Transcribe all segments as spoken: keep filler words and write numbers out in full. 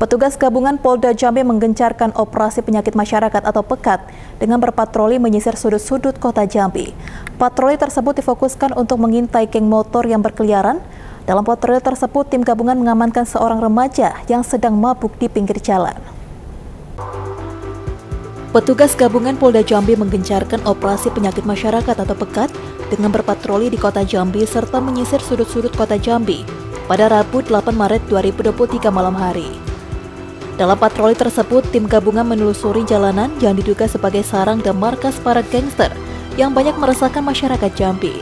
Petugas gabungan Polda Jambi menggencarkan operasi penyakit masyarakat atau P E K A T dengan berpatroli menyisir sudut-sudut kota Jambi. Patroli tersebut difokuskan untuk mengintai geng motor yang berkeliaran. Dalam patroli tersebut, tim gabungan mengamankan seorang remaja yang sedang mabuk di pinggir jalan. Petugas gabungan Polda Jambi menggencarkan operasi penyakit masyarakat atau P E K A T dengan berpatroli di Kota Jambi serta menyisir sudut-sudut Kota Jambi pada Rabu delapan Maret dua ribu dua puluh tiga malam hari. Dalam patroli tersebut, tim gabungan menelusuri jalanan yang diduga sebagai sarang dan markas para gangster yang banyak meresahkan masyarakat Jambi.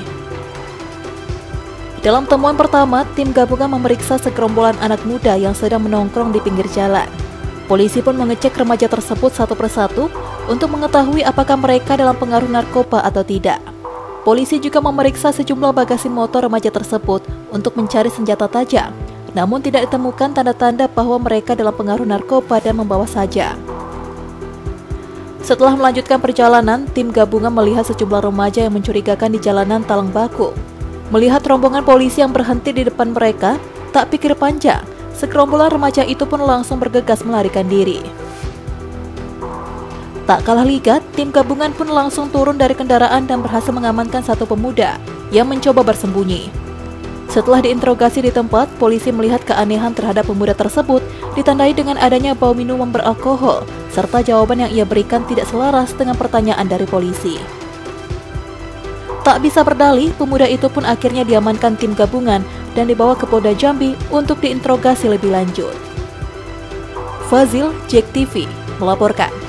Dalam temuan pertama, tim gabungan memeriksa sekerombolan anak muda yang sedang menongkrong di pinggir jalan. Polisi pun mengecek remaja tersebut satu persatu untuk mengetahui apakah mereka dalam pengaruh narkoba atau tidak. Polisi juga memeriksa sejumlah bagasi motor remaja tersebut untuk mencari senjata tajam, namun tidak ditemukan tanda-tanda bahwa mereka dalam pengaruh narkoba dan membawa sajam. Setelah melanjutkan perjalanan, tim gabungan melihat sejumlah remaja yang mencurigakan di jalanan Talang Baku. Melihat rombongan polisi yang berhenti di depan mereka, tak pikir panjang. Sekerombolan remaja itu pun langsung bergegas melarikan diri. Tak kalah ligat, tim gabungan pun langsung turun dari kendaraan dan berhasil mengamankan satu pemuda yang mencoba bersembunyi. Setelah diinterogasi di tempat, polisi melihat keanehan terhadap pemuda tersebut ditandai dengan adanya bau minuman beralkohol, serta jawaban yang ia berikan tidak selaras dengan pertanyaan dari polisi. Tak bisa berdalih, pemuda itu pun akhirnya diamankan tim gabungan dan dibawa ke Polda Jambi untuk diinterogasi lebih lanjut. Fazil, J E K T V, melaporkan.